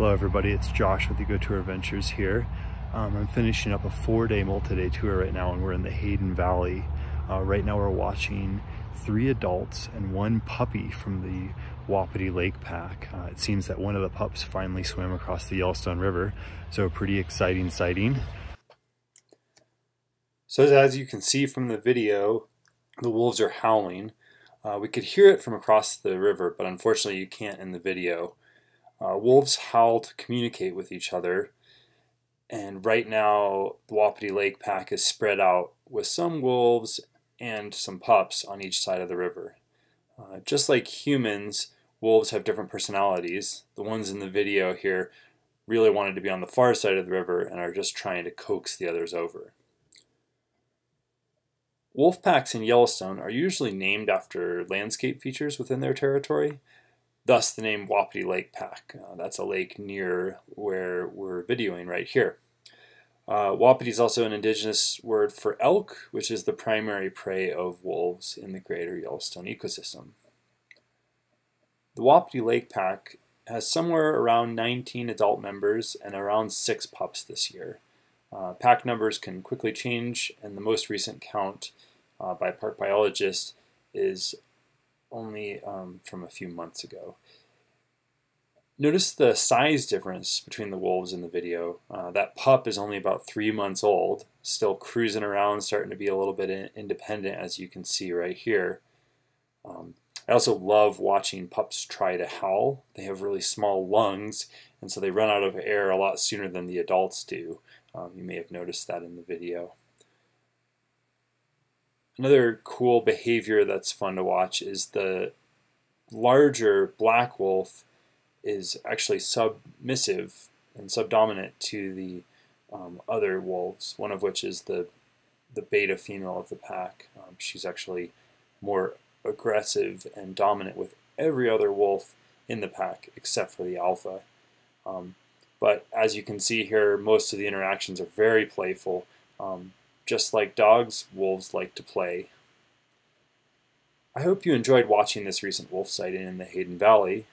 Hello everybody, it's Josh with the Go Tour Adventures here. I'm finishing up a 4-day multi-day tour right now, and we're in the Hayden Valley. Right now we're watching 3 adults and 1 puppy from the Wapiti Lake Pack. It seems that one of the pups finally swam across the Yellowstone River, so a pretty exciting sighting. So as you can see from the video, the wolves are howling. We could hear it from across the river, but unfortunately you can't in the video. Wolves howl to communicate with each other, and right now the Wapiti Lake Pack is spread out with some wolves and some pups on each side of the river. Just like humans, wolves have different personalities. The ones in the video here really wanted to be on the far side of the river and are just trying to coax the others over. Wolf packs in Yellowstone are usually named after landscape features within their territory, thus the name Wapiti Lake Pack. That's a lake near where we're videoing right here. Wapiti is also an indigenous word for elk, which is the primary prey of wolves in the greater Yellowstone ecosystem. The Wapiti Lake Pack has somewhere around 19 adult members and around 6 pups this year. Pack numbers can quickly change, and the most recent count by park biologists is only from a few months ago. Notice the size difference between the wolves in the video. That pup is only about 3 months old, still cruising around, starting to be a little bit independent, as you can see right here. I also love watching pups try to howl. They have really small lungs, and so they run out of air a lot sooner than the adults do. You may have noticed that in the video. Another cool behavior that's fun to watch is the larger black wolf is actually submissive and subdominant to the other wolves, one of which is the beta female of the pack. She's actually more aggressive and dominant with every other wolf in the pack except for the alpha. But as you can see here, most of the interactions are very playful. Just like dogs, wolves like to play. I hope you enjoyed watching this recent wolf sighting in the Hayden Valley.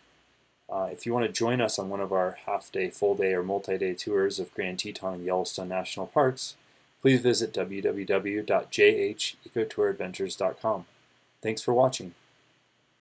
If you want to join us on one of our half-day, full-day, or multi-day tours of Grand Teton and Yellowstone National Parks, please visit www.jhecotouradventures.com. Thanks for watching.